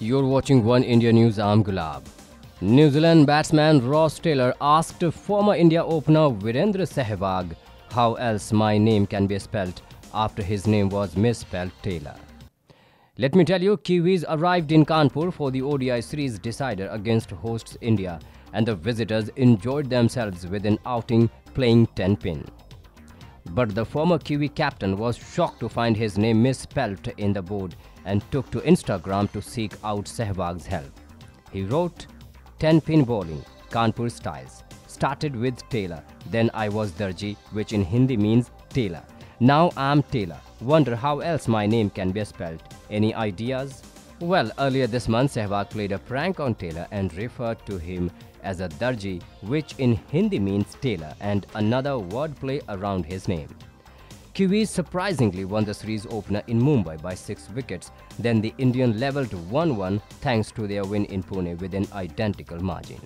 You're watching Oneindia News. I'm Gulab. New Zealand batsman Ross Taylor asked former India opener Virender Sehwag how else my name can be spelt after his name was misspelled Taylor. Let me tell you, Kiwis arrived in Kanpur for the ODI series decider against hosts India, and the visitors enjoyed themselves with an outing playing 10-pin. But the former Kiwi captain was shocked to find his name misspelt in the board and took to Instagram to seek out Sehwag's help. He wrote, 10-pin bowling, Kanpur styles. Started with Taylor, then I was Darji, which in Hindi means Taylor. Now I'm Taylor. Wonder how else my name can be spelled. Any ideas? Well, earlier this month, Sehwag played a prank on Taylor and referred to him as a Darji, which in Hindi means Taylor, and another wordplay around his name. Kiwis surprisingly won the series opener in Mumbai by 6 wickets, then the Indian levelled 1-1 thanks to their win in Pune with an identical margin.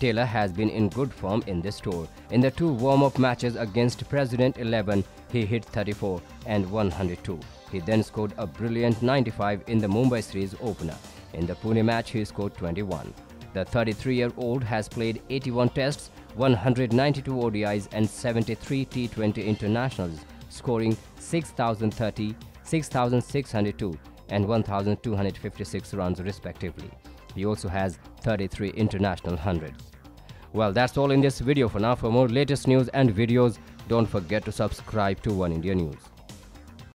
Taylor has been in good form in this tour. In the 2 warm-up matches against President 11, he hit 34 and 102. He then scored a brilliant 95 in the Mumbai series opener. In the Pune match, he scored 21. The 33-year-old has played 81 tests, 192 ODIs and 73 T20 internationals, scoring 6,030, 6,602 and 1,256 runs respectively. He also has 33 international hundreds. Well, that's all in this video for now. For more latest news and videos, don't forget to subscribe to Oneindia News.